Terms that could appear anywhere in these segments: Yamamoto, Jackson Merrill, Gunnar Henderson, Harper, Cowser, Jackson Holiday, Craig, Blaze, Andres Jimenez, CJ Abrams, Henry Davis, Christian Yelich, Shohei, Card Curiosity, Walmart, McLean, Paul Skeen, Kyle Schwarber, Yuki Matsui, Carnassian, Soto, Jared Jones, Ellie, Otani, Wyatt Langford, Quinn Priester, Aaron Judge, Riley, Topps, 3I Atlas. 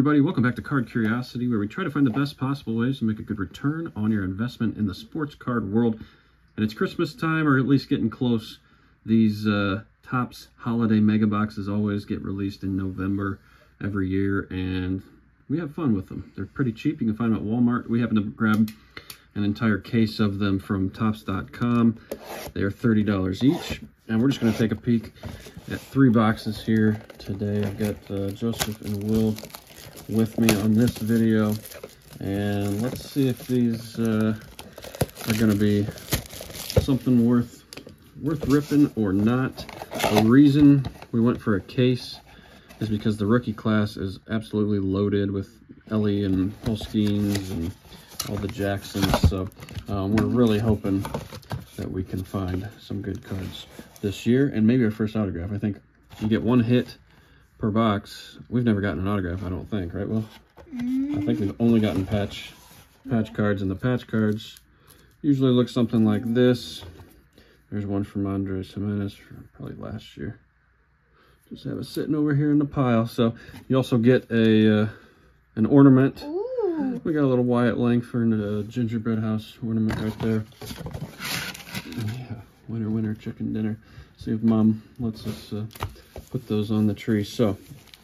everybody, welcome back to Card Curiosity, where we try to find the best possible ways to make a good return on your investment in the sports card world. And it's Christmas time, or at least getting close. These Topps holiday mega boxes always get released in November every year, and we have fun with them. They're pretty cheap. You can find them at Walmart. We happen to grab an entire case of them from Topps.com. They are $30 each. And we're just going to take a peek at three boxes here today. I've got Joseph and Will with me on this video. And let's see if these are going to be something worth ripping or not. The reason we went for a case is because the rookie class is absolutely loaded with Ellie and Paul Skeens and all the Jacksons. So we're really hoping that we can find some good cards this year, and maybe our first autograph. I think you get one hit per box. We've never gotten an autograph, I don't think, right, Will? I think we've only gotten patch cards, and the patch cards usually look something like this. There's one from Andres Jimenez, probably last year. Just have it sitting over here in the pile. So you also get a an ornament. Ooh. We got a little Wyatt Langford gingerbread house ornament right there. Yeah, winner, winner, chicken dinner. See if Mom lets us put those on the tree. So,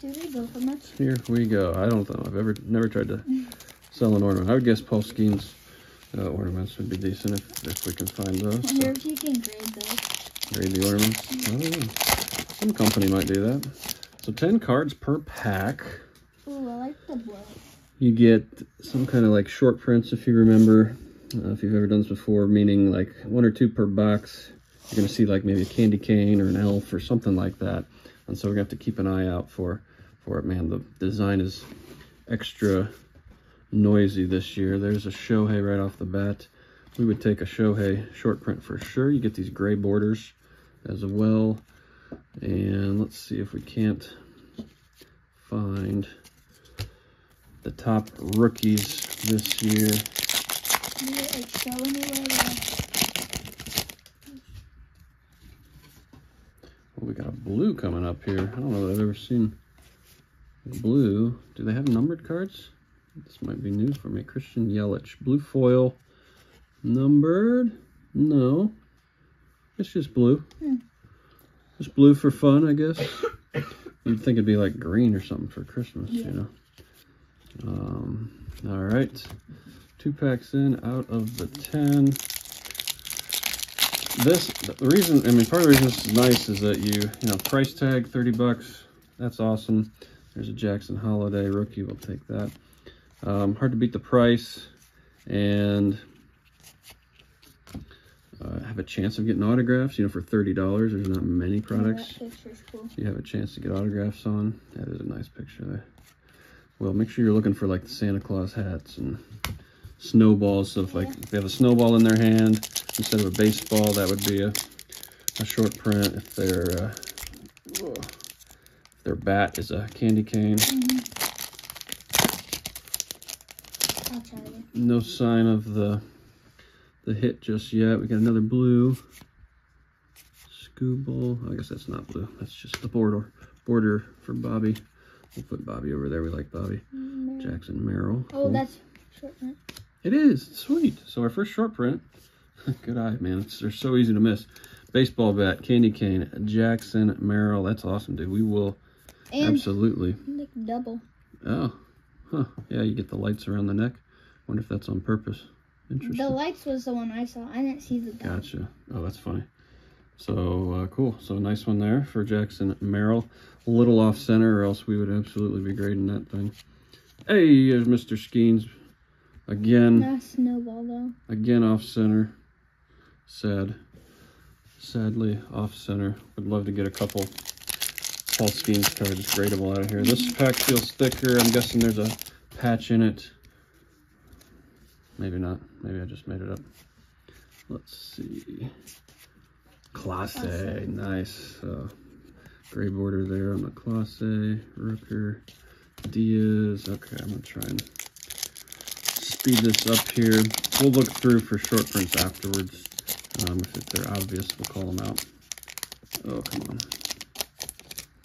do they go for much? Here we go. I don't know. I've never tried to sell an ornament. I would guess Paul Skeen's ornaments would be decent if we can find those. I wonder if you can grade those. Grade the ornaments. Oh, some company might do that. So 10 cards per pack. Ooh, I like the blue. You get some kind of like short prints, if you remember. If you've ever done this before, meaning like one or two per box, you're going to see like maybe a candy cane or an elf or something like that. And so we're going to have to keep an eye out for it. Man, the design is extra noisy this year. There's a Shohei right off the bat. We would take a Shohei short print for sure. You get these gray borders as well. And let's see if we can't find the top rookies this year. Well, we got a blue coming up here. I don't know that I've ever seen blue. Do they have numbered cards? This might be new for me. Christian Yelich. Blue foil. Numbered? No. It's just blue. Hmm. Just blue for fun, I guess. You'd think it'd be like green or something for Christmas, yeah. You know. All right. 2 packs in out of the 10. Part of the reason this is nice is that you know, price tag, 30 bucks. That's awesome. There's a Jackson Holiday rookie. We'll take that. Hard to beat the price, and have a chance of getting autographs. You know, for $30, there's not many products. Yeah, that picture's cool. You have a chance to get autographs on. That is a nice picture there. Well, make sure you're looking for like the Santa Claus hats and snowballs. So if like if they have a snowball in their hand instead of a baseball, that would be a short print. If their bat is a candy cane. Mm-hmm. I'll try it. No sign of the hit just yet. We got another blue Scooble. I guess that's not blue. That's just the border for Bobby. We'll put Bobby over there. We like Bobby. Mm-hmm. Jackson Merrill. Oh, cool. That's short print. It is. It's sweet. So our first short print. Good eye, man. They're so easy to miss. Baseball bat, candy cane, Jackson Merrill. That's awesome, dude. We will absolutely. Like double. Oh, huh? Yeah, you get the lights around the neck. Wonder if that's on purpose. Interesting. The lights was the one I saw. I didn't see the. Double. Gotcha. Oh, that's funny. So cool. So nice one there for Jackson Merrill. A little off center, or else we would absolutely be grading that thing. Hey, there's Mr. Skeens again. Not snowball though. Again off center. Sadly off center. Would love to get a couple Paul Skeens cards gradable out of here. Mm-hmm. This pack feels thicker. I'm guessing there's a patch in it. Maybe not. Maybe I just made it up. Let's see. Class A, nice. Gray border there on the Class A. Rooker, Diaz. Okay, I'm gonna try and speed this up here. We'll look through for short prints afterwards. If they're obvious, we'll call them out. Oh, come on.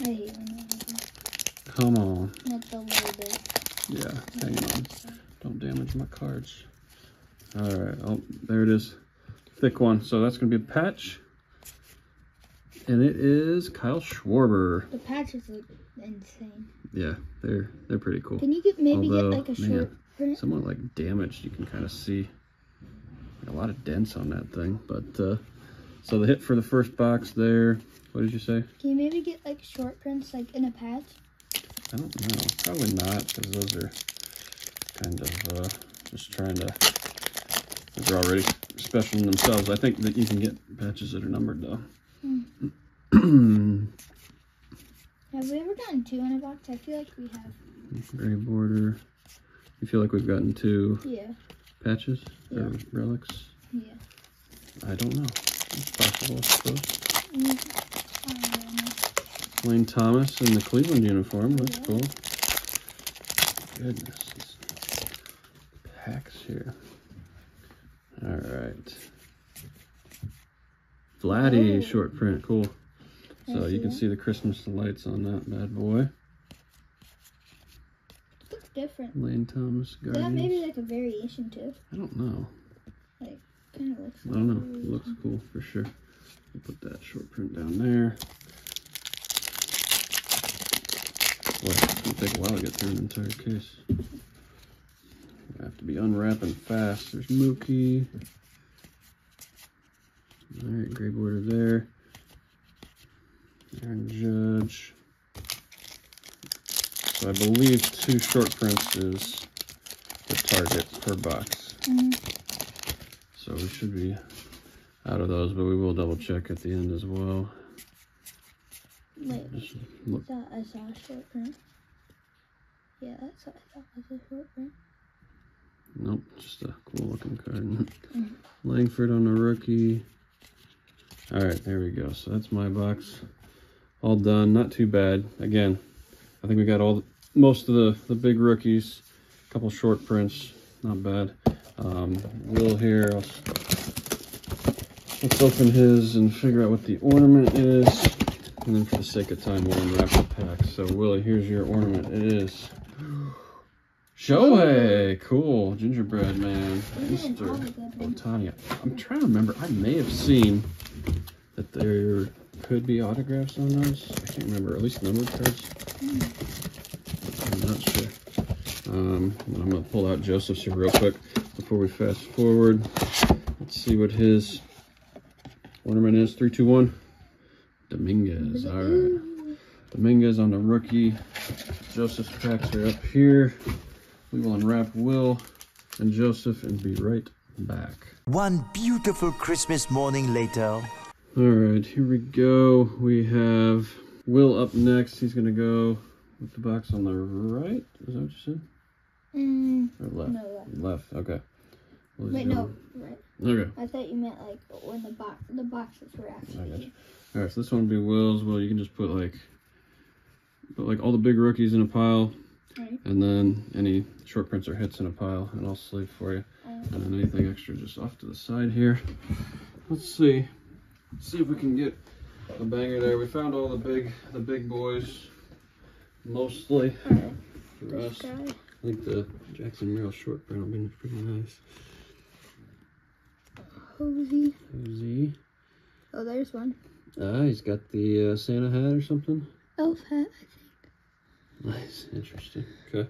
I hate when Come on. Not the label. Yeah, hang on. Don't damage my cards. All right. Oh, there it is. Thick one. So that's going to be a patch. And it is Kyle Schwarber. The patches look insane. Yeah, they're pretty cool. Can you get maybe get like a short print? Somewhat like damaged. You can kind of see a lot of dents on that thing. But so the hit for the first box there. What did you say? Can you maybe get like short prints like in a patch? I don't know. Probably not, because those are kind of just trying to. They're already special in themselves. I think that you can get patches that are numbered though. Have we ever gotten two in a box? I feel like we have. Gray border. You feel like we've gotten two? Yeah. Patches? Yeah. Or relics? Yeah. I don't know. It's possible, I suppose. Lane Thomas in the Cleveland uniform. That's cool. Goodness. These packs here. All right. Vladdy short print, cool. So you can see the Christmas lights on that bad boy. It looks different. Lane Thomas Guardians. Is that maybe like a variation too? I don't know. Like kind of looks. I don't know. It looks cool for sure. We'll put that short print down there. Boy, it's gonna take a while to get through an entire case. I have to be unwrapping fast. There's Mookie. All right, gray border there. Aaron Judge. So I believe two short prints is the target per box. So we should be out of those, but we will double check at the end as well. Wait, look. I saw a short print. Yeah, that's what I thought was a short print. Nope, just a cool looking card. Langford on the rookie. All right, there we go. So that's my box all done. Not too bad. Again, I think we got most of the big rookies, a couple short prints. Not bad. Will here, let's open his and figure out what the ornament is, and then for the sake of time we'll unwrap the pack. So Willie, here's your ornament. It is Shohei, cool, gingerbread man, Mr. Otani. I'm trying to remember, I may have seen that there could be autographs on those. I can't remember, at least numbered cards. I'm not sure. I'm going to pull out Joseph's here real quick before we fast forward. Let's see what his ornament is. 3, 2, 1. Dominguez, all right. Dominguez on the rookie. Joseph's packs are up here. We will unwrap Will and Joseph and be right back. One beautiful Christmas morning later. All right, here we go. We have Will up next. He's going to go with the box on the right. Is that what you said? Or left? No, left. Okay. Wait, no, right. Okay. I thought you meant like when the boxes were actually. I got you. All right, so this one will be Will's. Will, you can just put like all the big rookies in a pile. Right. And then any short prints or hits in a pile, and I'll sleeve for you. And then anything extra just off to the side here. Let's see. Let's see if we can get a banger there. We found all the big boys, mostly. For us. I think the Jackson Merrill short print will be pretty nice. Hosey. Oh, there's one. He's got the Santa hat or something. Elf hat, I think. Nice, interesting. Okay.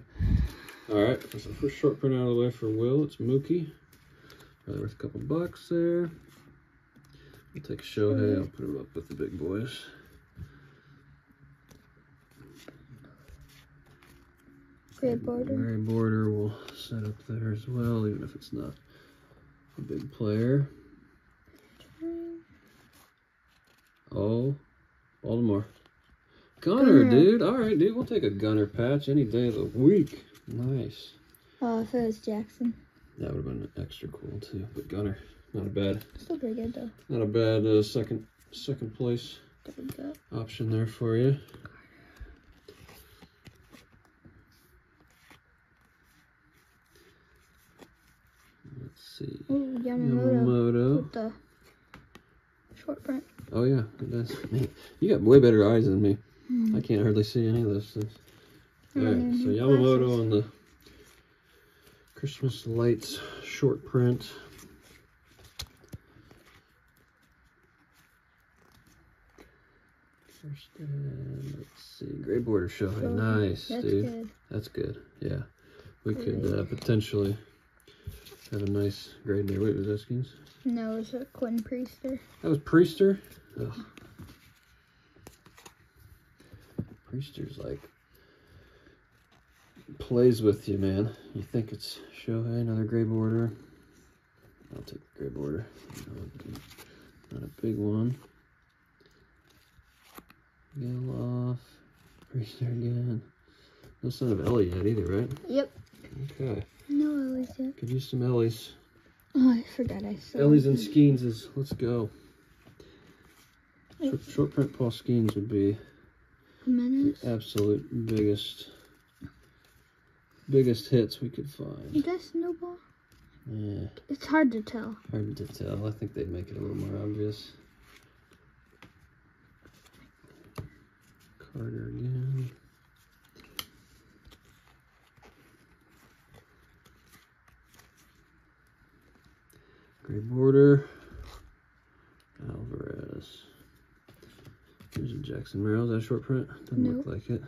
All right, that's the first short print out of the way for Will. It's Mookie. Probably worth a couple bucks there. We'll take Shohei. I'll put him up with the big boys. Gray border. Gray border will set up there as well, even if it's not a big player. Oh, Baltimore. Gunnar, dude. All right, dude. We'll take a Gunnar patch any day of the week. Nice. Oh, if it was Jackson. That would have been extra cool, too. But Gunnar, not a bad. Still pretty good, though. Not a bad second place option there for you. Let's see. Ooh, Yamamoto. With the short print. Oh, yeah. It does. Man, you got way better eyes than me. I can't hardly see any of those things. Alright, so Yamamoto on the Christmas Lights short print. First, let's see, gray border Shohei. Oh, nice, that's dude. Good. That's good. Yeah, we could potentially have a nice grade there. Wait, was that Skeens? No, it was a Quinn Priester. That was Priester? Ugh. Priester's like plays with you, man. You think it's Shohei, another gray border. I'll take the gray border. Not a big one. Gale off. Priester again. No sign of Ellie yet either, right? Yep. Okay. No Ellie's yet. Could use some Ellie's. Oh, I forgot I saw Ellie's and Skeens'. Let's go. Short print Paul Skeens would be Jimenez? The absolute biggest hits we could find. Is that snowball? Yeah. It's hard to tell. Hard to tell. I think they'd make it a little more obvious. Carter again. Gray border. Alvarez. Here's a Jackson Merrill. Is that a short print? Doesn't look like it.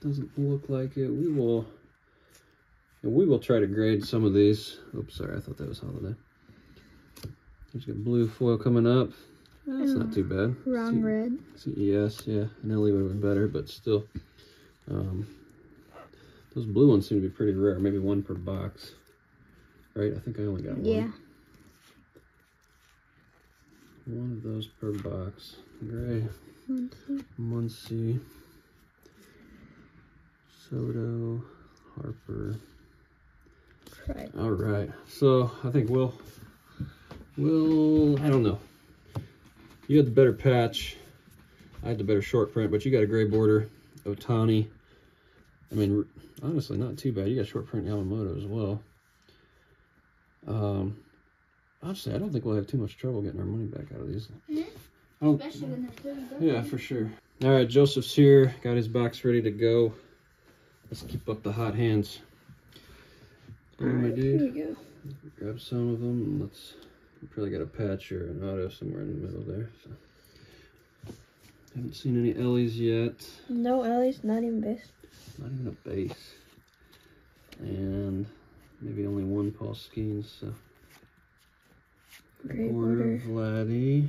Doesn't look like it. We will try to grade some of these. Oops, sorry, I thought that was Holiday. There's a blue foil coming up. That's not too bad. Wrong red. CES, yeah. And Ellie would have been better, but still. Those blue ones seem to be pretty rare. Maybe one per box. Right? I think I only got one. Yeah. One of those per box. Gray. Muncie. Soto, Harper. Craig. All right. So I think we'll I don't know. You had the better patch. I had the better short print, but you got a gray border. Otani. I mean, honestly, not too bad. You got short print Yamamoto as well. Honestly, I don't think we'll have too much trouble getting our money back out of these. Mm-hmm. Especially when they're $30. Yeah, for sure. All right, Joseph's here. Got his box ready to go. Let's keep up the hot hands. Right, here we go. Grab some of them. And let's. You probably got a patch or an auto somewhere in the middle there. So. Haven't seen any Ellie's yet. No Ellie's, not even base. Not even a base. And maybe only one Paul Skeens. So. Gray border Vladdy.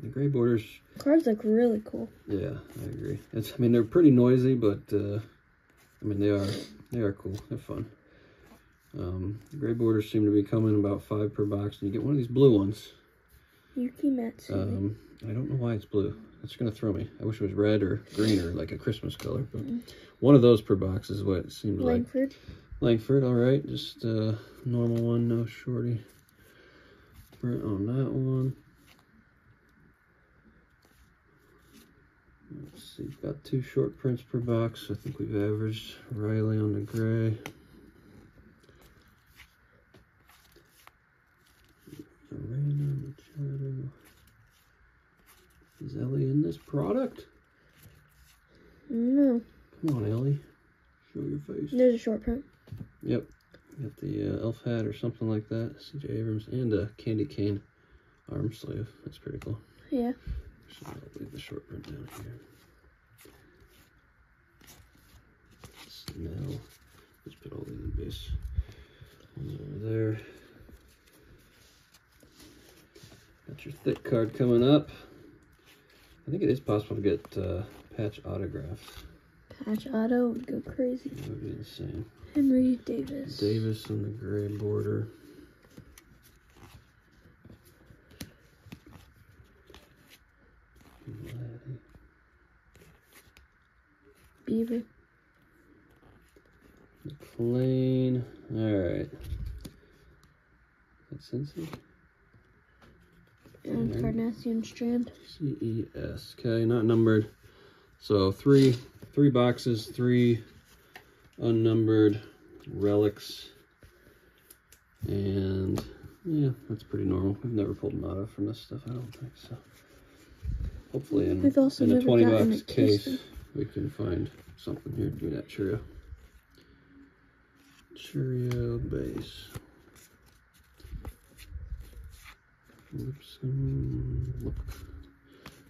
The gray borders. Cards look really cool. Yeah, I agree. It's, I mean, they're pretty noisy, but I mean, they are cool. They're fun. The gray borders seem to be coming about 5 per box, and you get one of these blue ones. Yuki Matsui. I don't know why it's blue. That's gonna throw me. I wish it was red or green or like a Christmas color. But one of those per box is what it seems like. Langford, all right, just normal one, no shorty. Print on that one. Let's see, got 2 short prints per box. I think we've averaged Riley on the gray. Arena, Machado. Is Ellie in this product? No. Come on, Ellie. Show your face. There's a short print. Yep. Got the elf hat or something like that. CJ Abrams and a candy cane arm sleeve. That's pretty cool. Yeah. So I'll leave the short print down here. Snell. Let's put all the other base ones over there. Got your thick card coming up. I think it is possible to get patch autographs. Patch auto would go crazy. That would be insane. Henry Davis. Davis on the gray border. Beaver. McLean. Alright. That's Cincy. And Carnassian strand. CES. Okay, not numbered. So three boxes, 3 unnumbered relics. And yeah, that's pretty normal. We've never pulled an auto from this stuff, I don't think so. Hopefully in, a 20 bucks case we can find something here. Do that Cheerio. Cheerio base. Lip.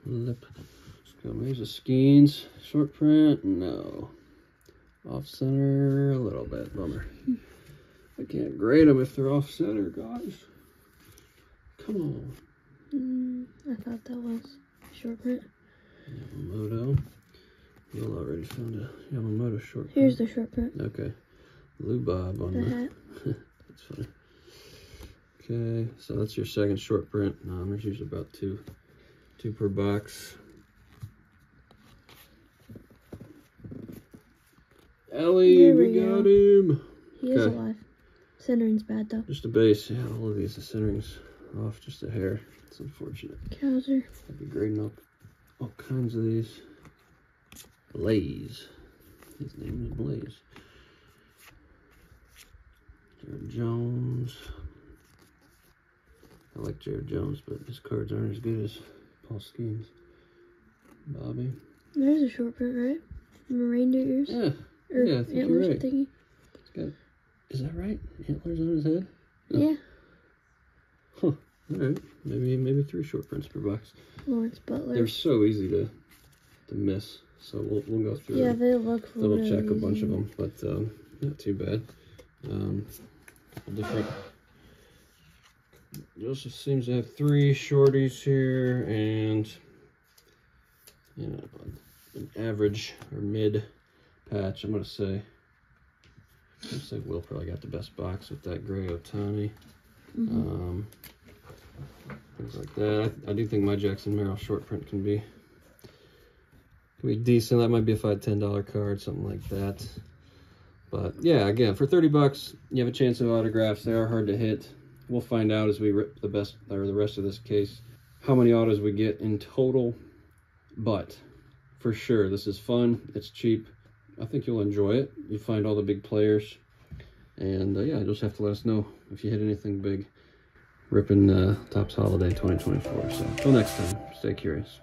Let's go. There's a Skeens. Short print. No. Off center. A little bit. Bummer. I can't grade them if they're off center, guys. Come on. I thought that was short print. Yamamoto. You already found a Yamamoto short print. Here's the short print. Okay. Lou Bob on the hat. That's funny. Okay, so that's your second short print. There's usually about two per box. Ellie, we got him. He is alive. Centering's bad though. Just a base. Yeah, all of these, the centering's off just a hair. It's unfortunate. Cowser. I'd be grading up all kinds of these. Blaze. His name is Blaze. Jared Jones. I like Jared Jones, but his cards aren't as good as Paul Skeen's. Bobby. There's a short print, right? Reindeer ears? Yeah. Yeah, I think antlers, you're right. Thingy. It's got, is that right? Antlers on his head? No. Yeah. Huh. Alright. Maybe three short prints per box. Lawrence Butler. They're so easy to miss. So we'll go through. Yeah, they look really easy. We'll check a bunch of them, but not too bad. Different. Joseph seems to have three shorties here, and you know, an average or mid patch. I'm gonna say Will probably got the best box with that gray Otani. Things like that. I do think my Jackson Merrill short print can be decent. That might be a $5-10 card, something like that. But yeah, again, for 30 bucks, you have a chance of autographs. They are hard to hit. We'll find out as we rip the best or the rest of this case how many autos we get in total. But for sure, this is fun. It's cheap. I think you'll enjoy it. You find all the big players, and yeah, you'll just have to let us know if you hit anything big ripping Topps Holiday 2024. So until next time, stay curious.